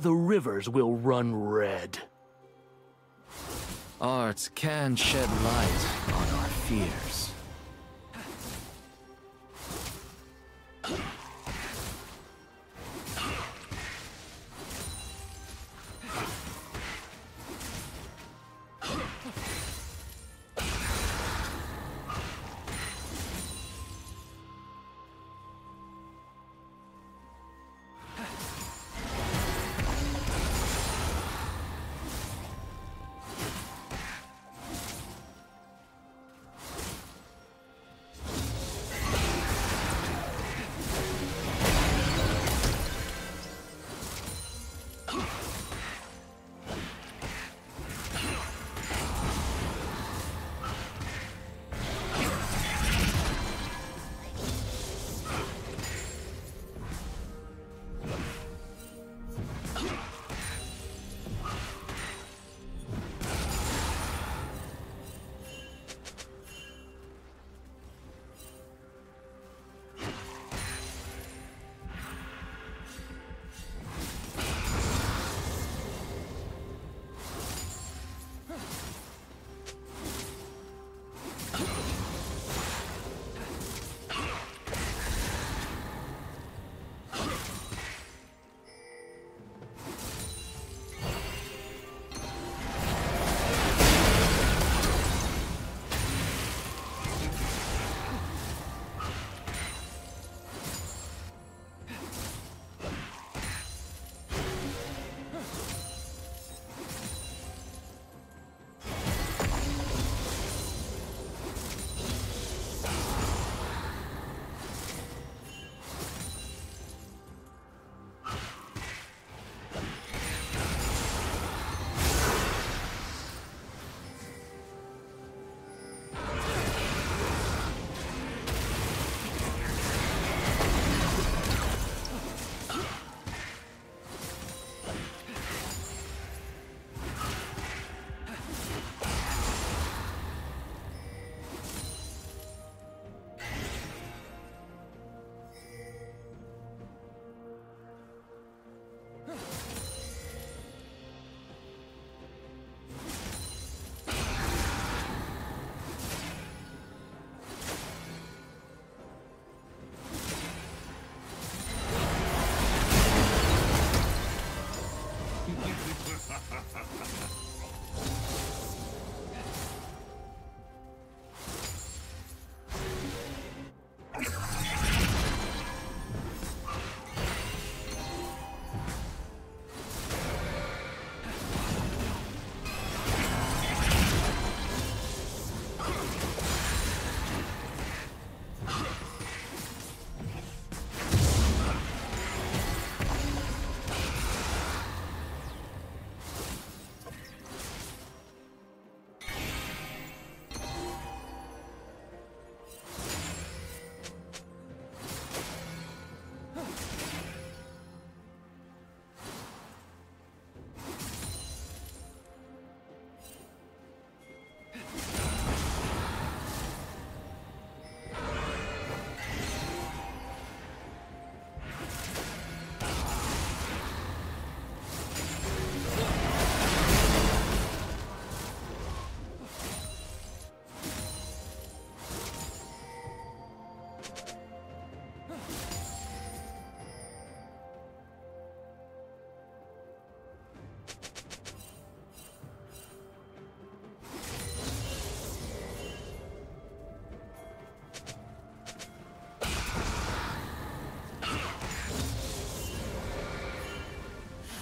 the rivers will run red. Art can shed light on our fears.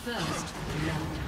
First love.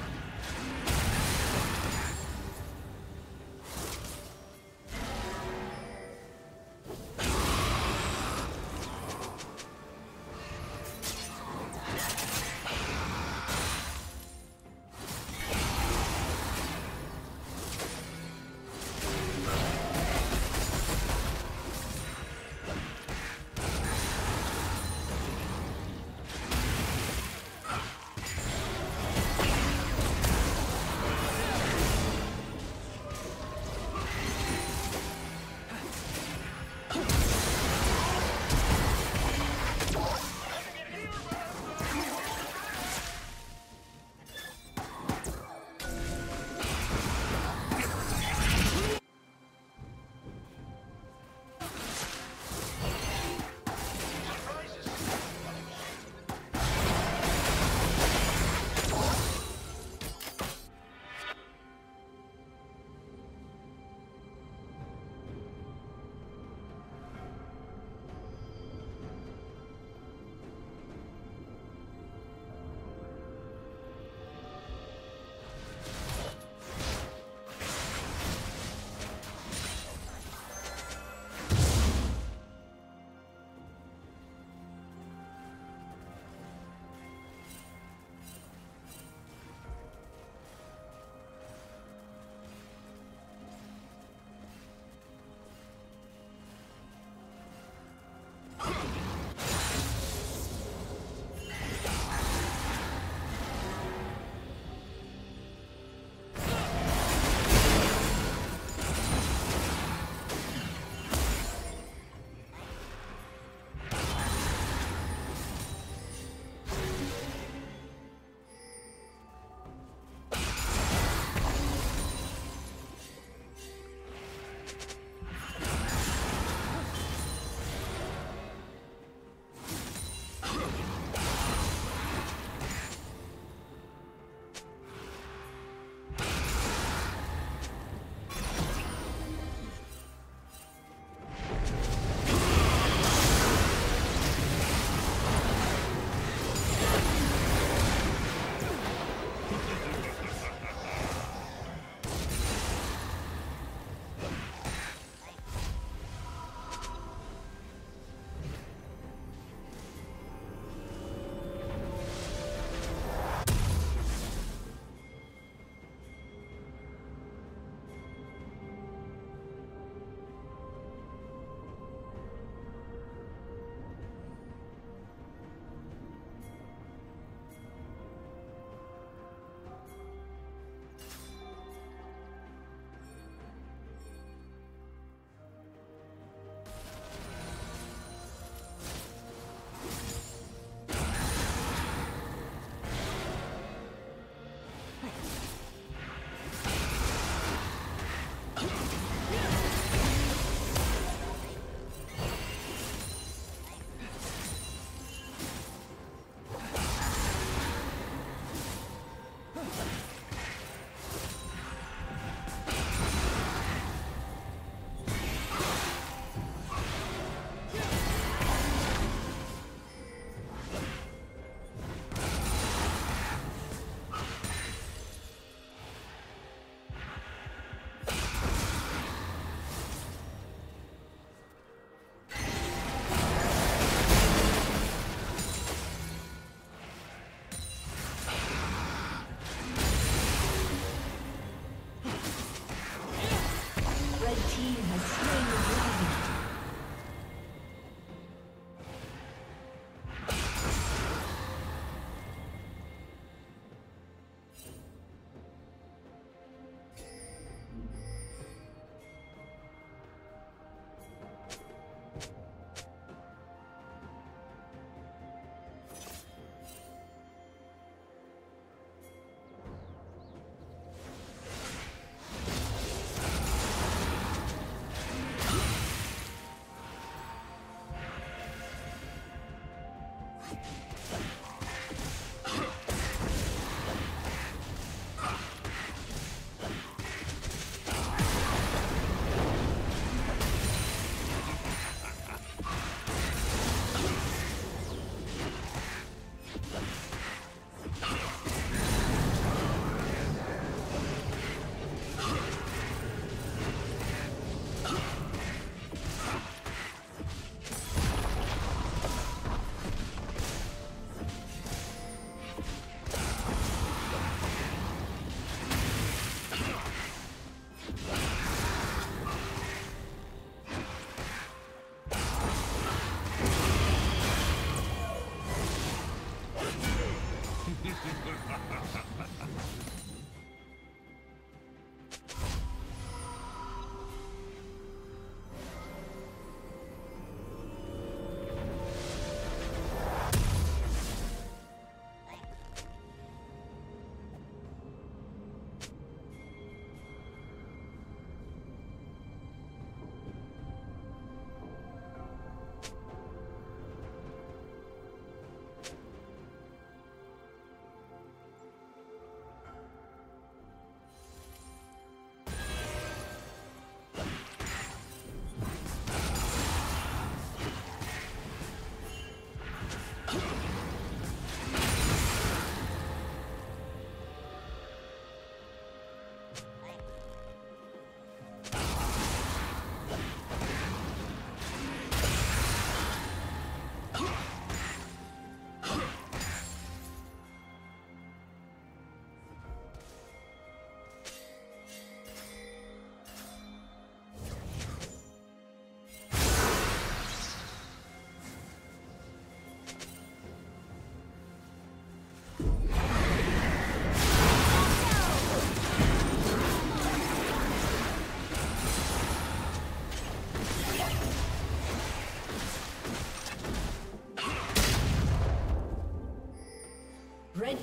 Red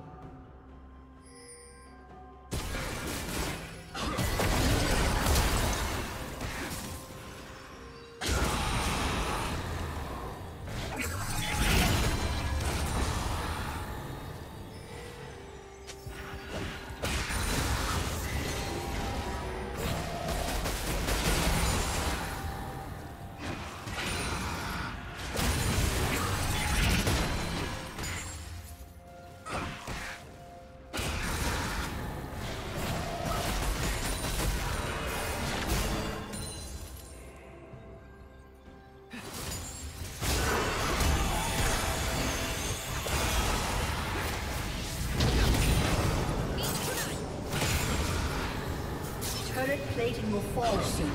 Plating will fall soon.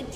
Red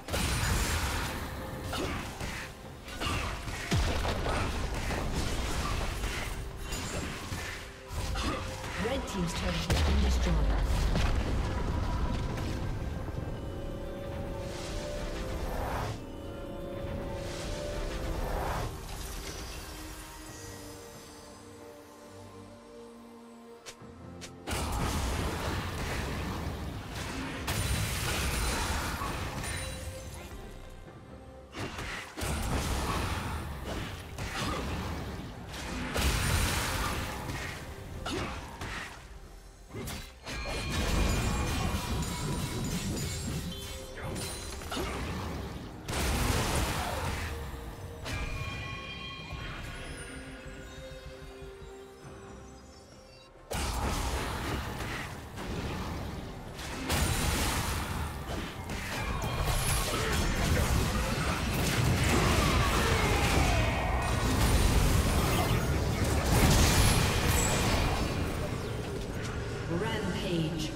Team's turret has been destroyed. Rampage.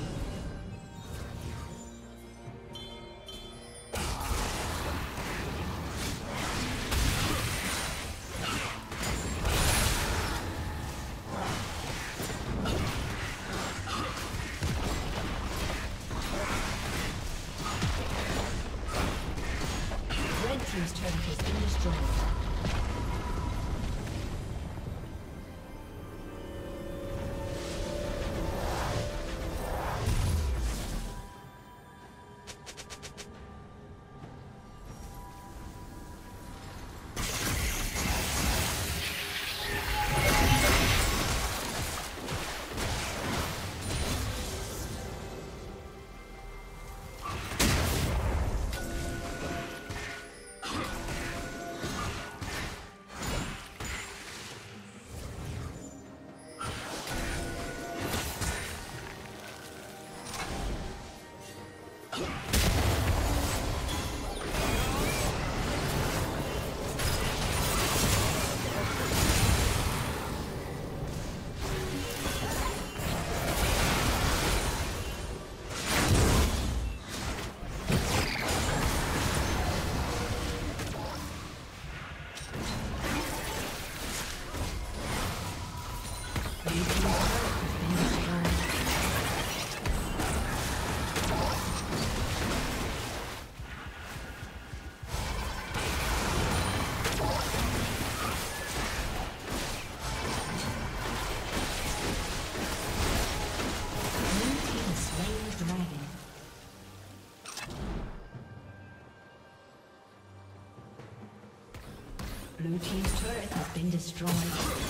Blue Team's turret has been destroyed.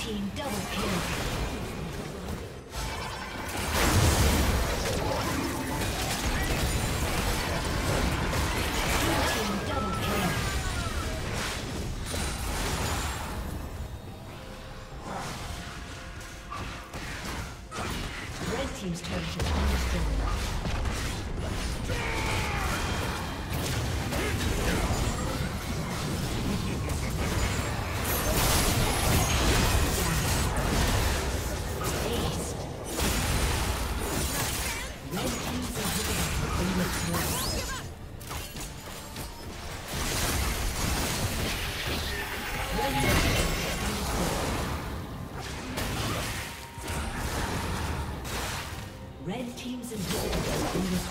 team double kill. Red team's inhibitor in this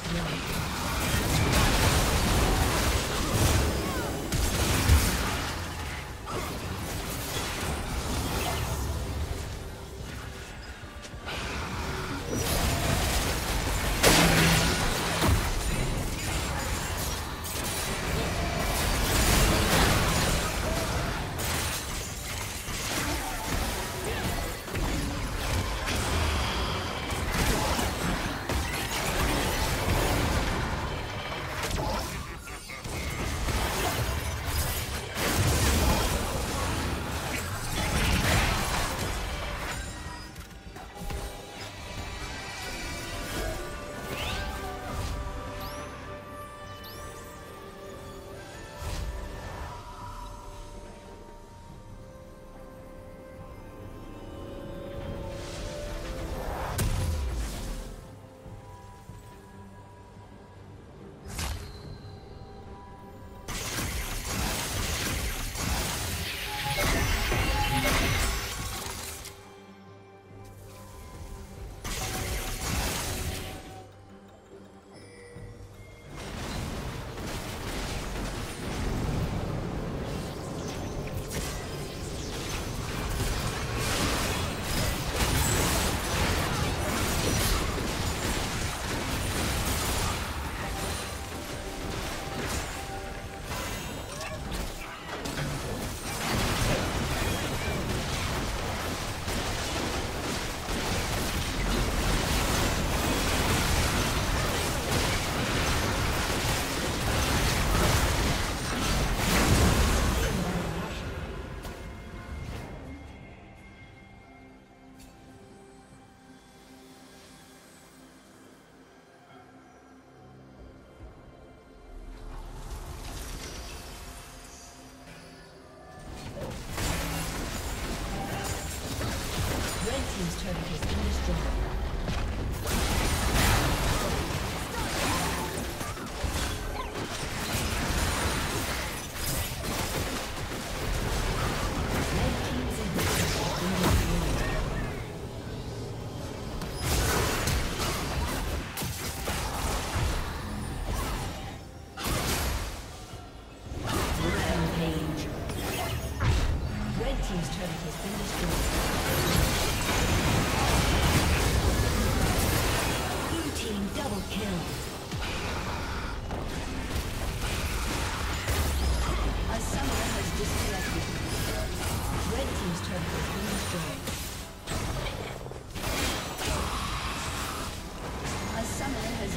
A summoner has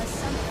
disconnected.